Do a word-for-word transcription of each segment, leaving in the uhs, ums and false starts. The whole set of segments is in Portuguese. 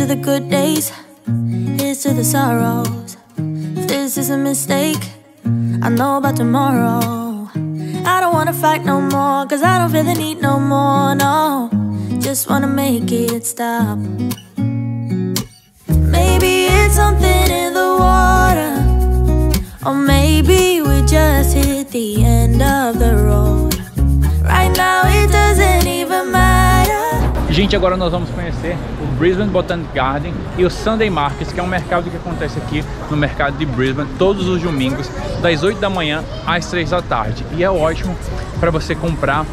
to the good days, here's to the sorrows. If this is a mistake, I know about tomorrow. I don't wanna fight no more, cause I don't feel the need no more, no. Just wanna make it stop. Maybe it's something in the water, or maybe we just hit the end of the road. Right now it doesn't even matter. Gente, agora nós vamos conhecer o Brisbane Botanic Garden e o Sunday Markets, que é um mercado que acontece aqui no mercado de Brisbane todos os domingos, das oito da manhã às três da tarde. E é ótimo para você comprar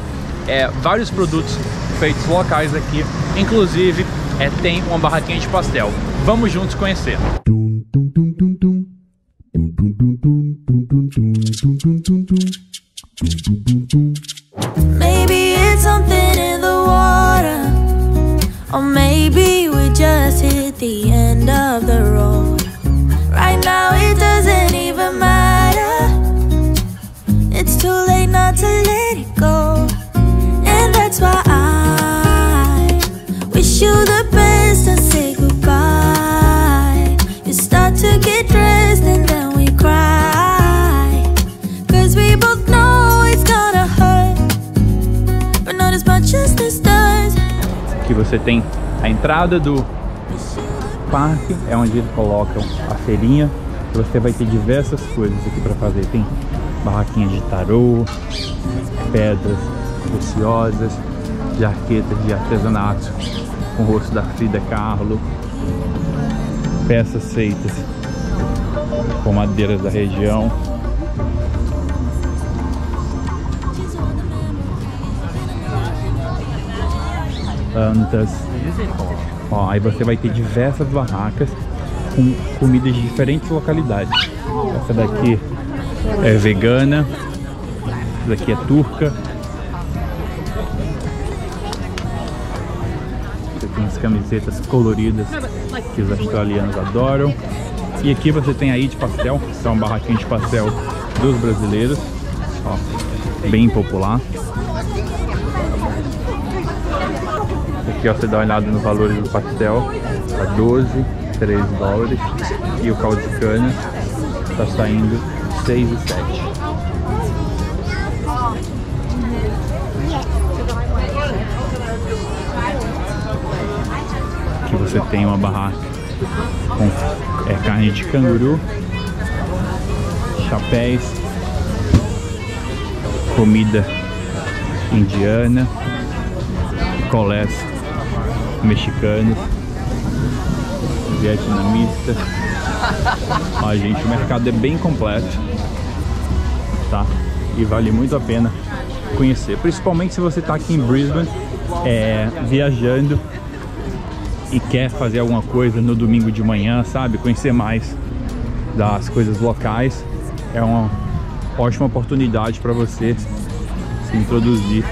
é, vários produtos feitos locais aqui, inclusive é, tem uma barraquinha de pastel. Vamos juntos conhecer. Maybe it's something in the water, or maybe we just hit the end of the road. Right now it doesn't even matter, it's too late not to let it go. And that's why I wish you the best and say goodbye. You start to get dressed and then we cry, cause we both know. Aqui você tem a entrada do parque, é onde eles colocam a feirinha. Você vai ter diversas coisas aqui para fazer. Tem barraquinha de tarô, pedras preciosas, jaquetas de artesanato com o rosto da Frida Kahlo, peças feitas com madeiras da região. Plantas. Ó, aí você vai ter diversas barracas com comidas de diferentes localidades. Essa daqui é vegana, essa daqui é turca. Você tem as camisetas coloridas que os australianos adoram. E aqui você tem aí de pastel, são barraquinhas de pastel dos brasileiros, ó, bem popular. Aqui ó, você dá uma olhada nos valores do pastel, tá doze, treze dólares, e o caldo de cana tá saindo seis e sete. Aqui você tem uma barraca com é, carne de canguru, chapéus, comida indiana, colés mexicanos, vietnamita. Ó, gente, o mercado é bem completo, tá? E vale muito a pena conhecer, principalmente se você tá aqui em Brisbane é, viajando e quer fazer alguma coisa no domingo de manhã, sabe? Conhecer mais das coisas locais. É uma ótima oportunidade para você se introduzir.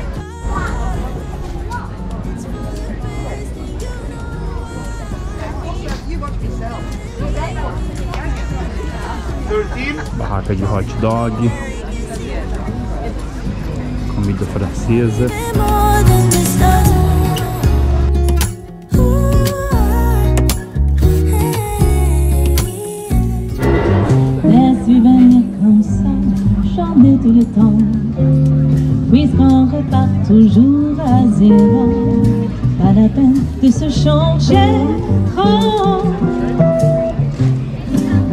Barraca de hot dog, comida francesa.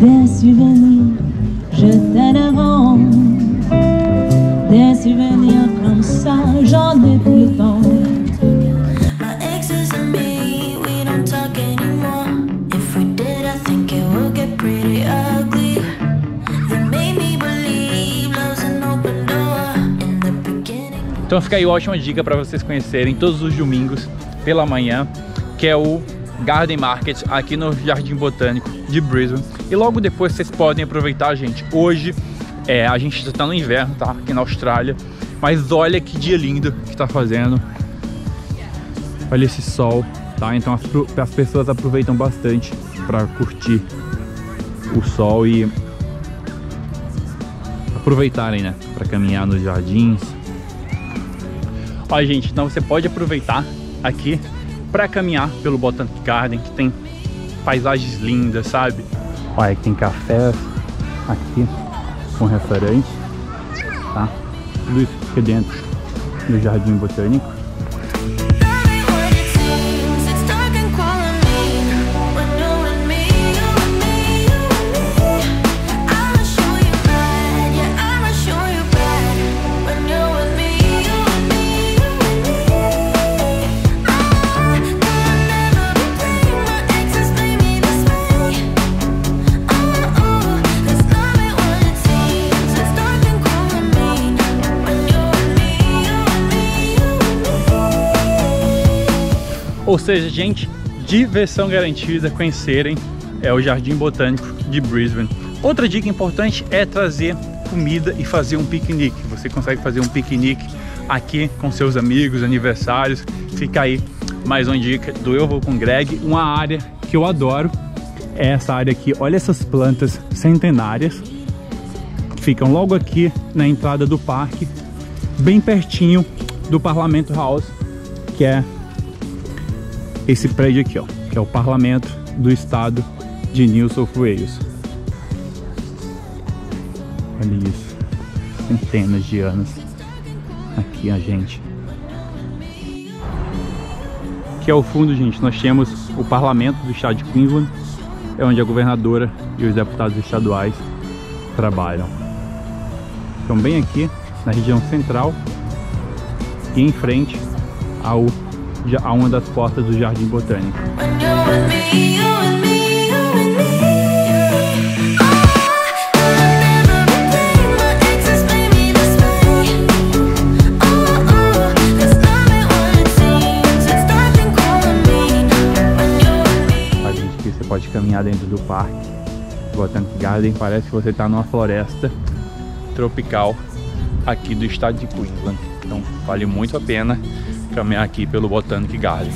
Des souvenirs, j'étais devant. Des souvenirs comme ça, j'en ai plus le temps. My exes and me, we don't talk anymore. If we did, I think it would get pretty ugly. They made me believe love's an open door in the beginning. Então fica aí uma ótima dica para vocês conhecerem todos os domingos pela manhã, que é o Garden Market aqui no Jardim Botânico de Brisbane. E logo depois vocês podem aproveitar, gente. Hoje é, a gente está no inverno, tá? Aqui na Austrália. Mas olha que dia lindo que está fazendo. Olha esse sol, tá? Então as, as pessoas aproveitam bastante para curtir o sol e aproveitarem, né? Para caminhar nos jardins. Ó, gente, então você pode aproveitar aqui para caminhar pelo Botanic Garden, que tem paisagens lindas, sabe? Olha, tem cafés aqui com restaurante, tá? Tudo isso fica dentro do jardim botânico. Ou seja, gente, diversão garantida, conhecerem é o Jardim Botânico de Brisbane. Outra dica importante é trazer comida e fazer um piquenique. Você consegue fazer um piquenique aqui com seus amigos, aniversários. Fica aí mais uma dica do Eu Vou Com Greg. Uma área que eu adoro é essa área aqui. Olha essas plantas centenárias que ficam logo aqui na entrada do parque, bem pertinho do Parliament House, que é esse prédio aqui, ó, que é o Parlamento do Estado de New South Wales. Olha isso, centenas de anos aqui, a gente. Aqui ao fundo, gente, nós temos o Parlamento do Estado de Queensland, é onde a governadora e os deputados estaduais trabalham. Estão bem aqui na região central e em frente ao a uma das portas do Jardim Botânico. A gente aqui, você pode caminhar dentro do parque Botanic Garden, parece que você está numa floresta tropical aqui do estado de Queensland. Então vale muito a pena caminhar aqui pelo Botanic Garden.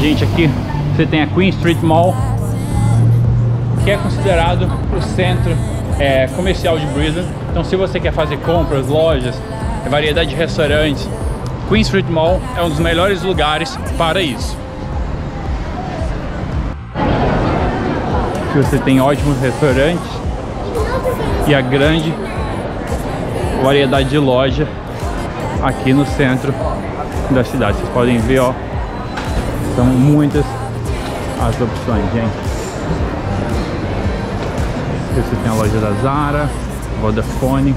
Gente, aqui você tem a Queen Street Mall, que é considerado o centro é, comercial de Brisbane. Então, se você quer fazer compras, lojas, variedade de restaurantes, Queen Street Mall é um dos melhores lugares para isso. Aqui você tem ótimos restaurantes e a grande variedade de loja aqui no centro da cidade. Vocês podem ver, ó, são muitas as opções, gente. Aqui você tem a loja da Zara, Vodafone,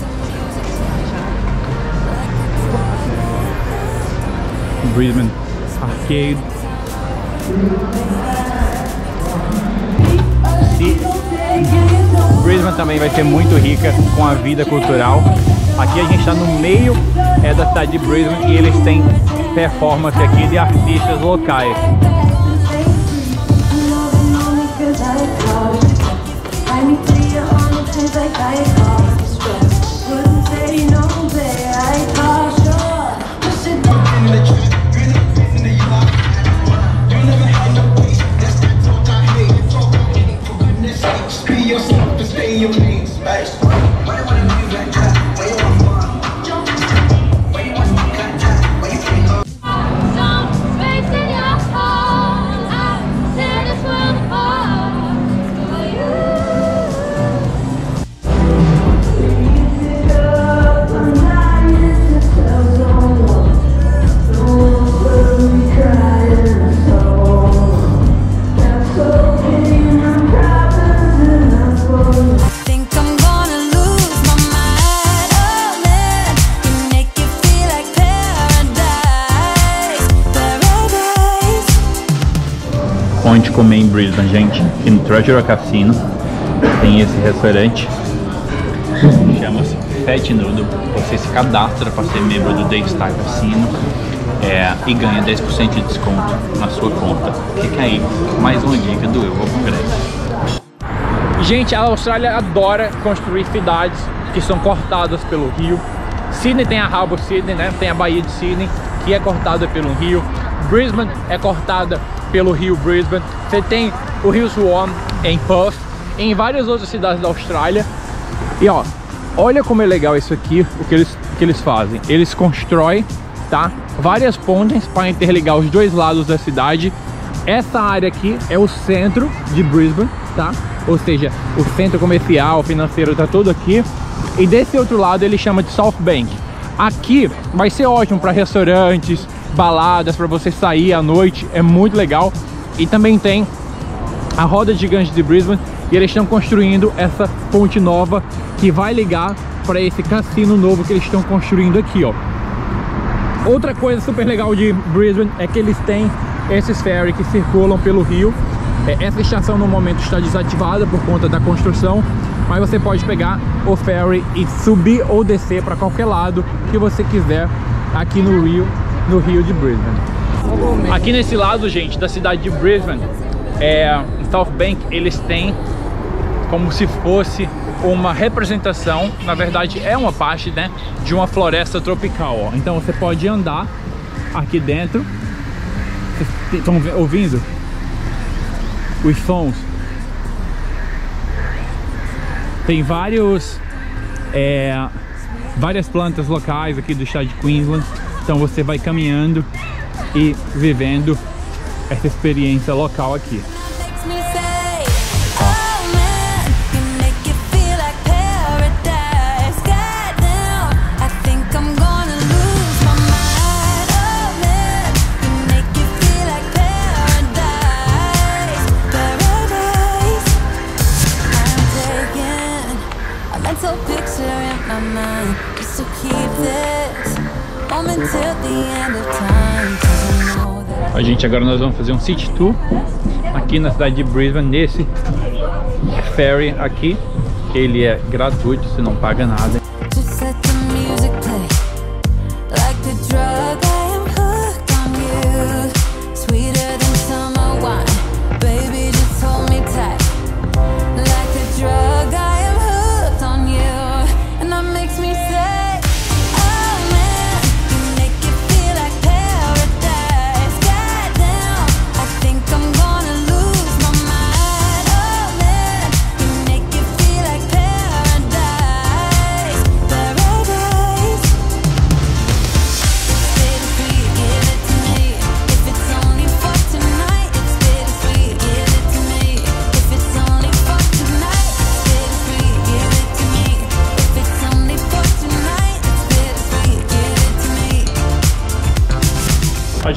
Brisbane Arcade, e Brisbane também vai ser muito rica com a vida cultural. Aqui a gente está no meio é, da cidade de Brisbane e eles têm performance aqui de artistas locais. Onde comer em Brisbane, gente, aqui no Treasure Casino tem esse restaurante, chama-se Pet Nudo, você se cadastra para ser membro do Daystar Cassino é, e ganha dez por cento de desconto na sua conta. Fica aí, mais uma dica do Eu Vou Com Greg. Gente, a Austrália adora construir cidades que são cortadas pelo rio. Sydney tem a Rabo Sydney, né? Tem a Baía de Sydney, que é cortada pelo rio. Brisbane é cortada pelo Rio Brisbane. Você tem o Rio Swan em Perth, em várias outras cidades da Austrália. E ó, olha como é legal isso aqui, o que eles, que eles fazem. Eles constroem, tá? Várias pontes para interligar os dois lados da cidade. Essa área aqui é o centro de Brisbane, tá? Ou seja, o centro comercial, financeiro, tá todo aqui. E desse outro lado ele chama de South Bank. Aqui vai ser ótimo para restaurantes, baladas, para você sair à noite, é muito legal. E também tem a roda gigante de Brisbane e eles estão construindo essa ponte nova que vai ligar para esse cassino novo que eles estão construindo aqui, ó. Outra coisa super legal de Brisbane é que eles têm esses ferry que circulam pelo rio. Essa estação no momento está desativada por conta da construção, mas você pode pegar o ferry e subir ou descer para qualquer lado que você quiser aqui no rio, no rio de Brisbane. Aqui nesse lado, gente, da cidade de Brisbane, é, em South Bank, eles têm como se fosse uma representação, na verdade é uma parte, né, de uma floresta tropical, ó. Então você pode andar aqui dentro. Vocês estão ouvindo os sons? Tem vários, é, várias plantas locais aqui do estado de Queensland. Então você vai caminhando e vivendo essa experiência local aqui. A gente, agora nós vamos fazer um city tour aqui na cidade de Brisbane, nesse ferry aqui. Ele é gratuito, você não paga nada.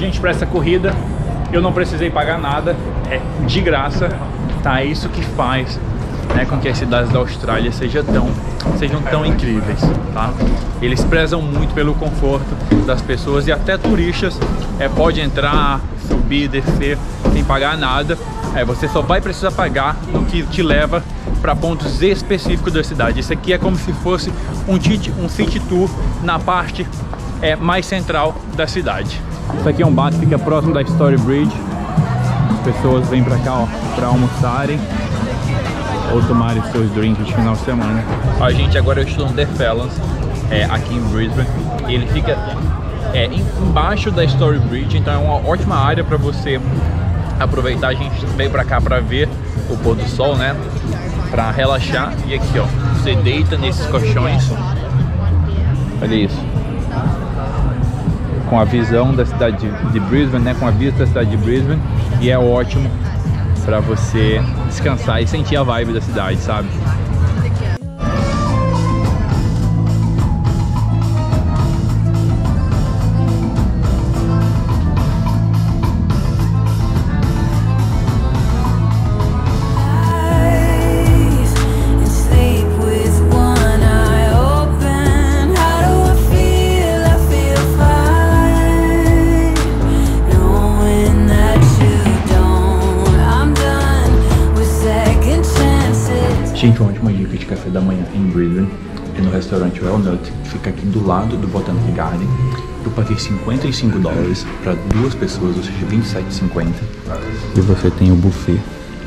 Gente, para essa corrida eu não precisei pagar nada, é de graça, tá? É isso que faz, né, com que as cidades da Austrália sejam tão, sejam tão incríveis, tá? Eles prezam muito pelo conforto das pessoas e até turistas é, pode entrar, subir, descer sem pagar nada. É, você só vai precisar pagar no que te leva para pontos específicos da cidade. Isso aqui é como se fosse um city, um city tour na parte é, mais central da cidade. Isso aqui é um bar que fica próximo da Story Bridge. As pessoas vêm pra cá, ó, pra almoçarem ou tomarem seus drinks de final de semana. A gente, agora eu estou no The Fallons, é, aqui em Brisbane. Ele fica é, embaixo da Story Bridge, então é uma ótima área pra você aproveitar. A gente veio pra cá pra ver o pôr do sol, né? Pra relaxar. E aqui, ó, você deita nesses colchões. Olha isso. Com a visão da cidade de Brisbane, né? Com a vista da cidade de Brisbane. E é ótimo para você descansar e sentir a vibe da cidade, sabe? Gente, uma última dica de café da manhã em Brisbane e no restaurante Wellnut, que fica aqui do lado do Botanic Garden. Eu paguei cinquenta e cinco dólares para duas pessoas, ou seja, vinte e sete reais e cinquenta centavos. E você tem o buffet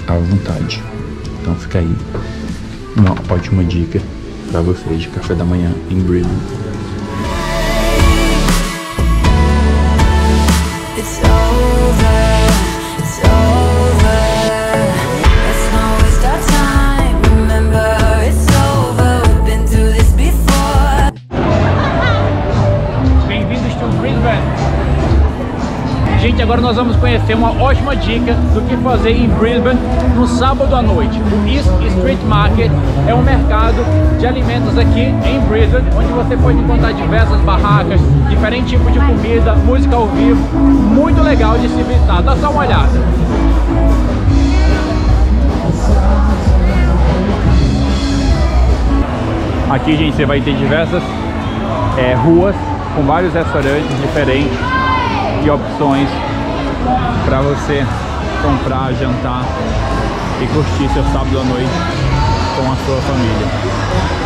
à vontade. Então fica aí uma ótima dica para você de café da manhã em Brisbane. Agora nós vamos conhecer uma ótima dica do que fazer em Brisbane no sábado à noite. O East Street Market é um mercado de alimentos aqui em Brisbane, onde você pode encontrar diversas barracas, diferentes tipos de comida, música ao vivo, muito legal de se visitar. Dá só uma olhada. Aqui, gente, você vai ter diversas é, ruas com vários restaurantes diferentes e opções para você comprar, jantar e curtir seu sábado à noite com a sua família.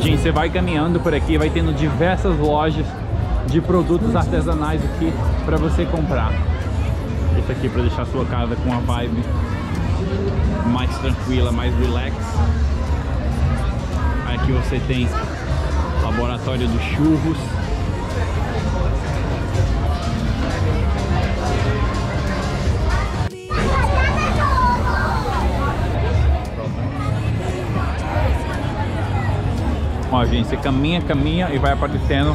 Gente, você vai caminhando por aqui, vai tendo diversas lojas de produtos artesanais aqui para você comprar. Esse aqui para deixar a sua casa com uma vibe mais tranquila, mais relax. Aqui você tem laboratório dos churros. Ó, gente, você caminha, caminha e vai aparecendo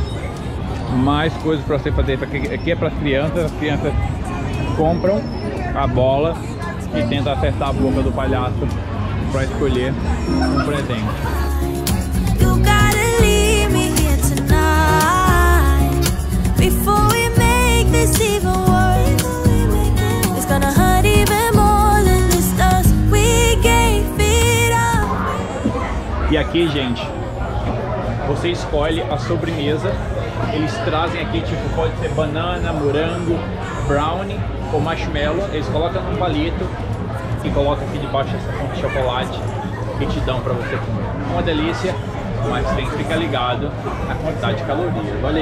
mais coisas para você fazer. Aqui é para as crianças, as crianças compram a bola e tentam acertar a boca do palhaço para escolher um presente. E aqui, gente, você escolhe a sobremesa. Eles trazem aqui, tipo, pode ser banana, morango, brownie ou marshmallow. Eles colocam num palito e colocam aqui debaixo essa fonte de chocolate que te dão pra você comer. Uma delícia, mas tem que ficar ligado na quantidade de calorias. Olha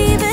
isso.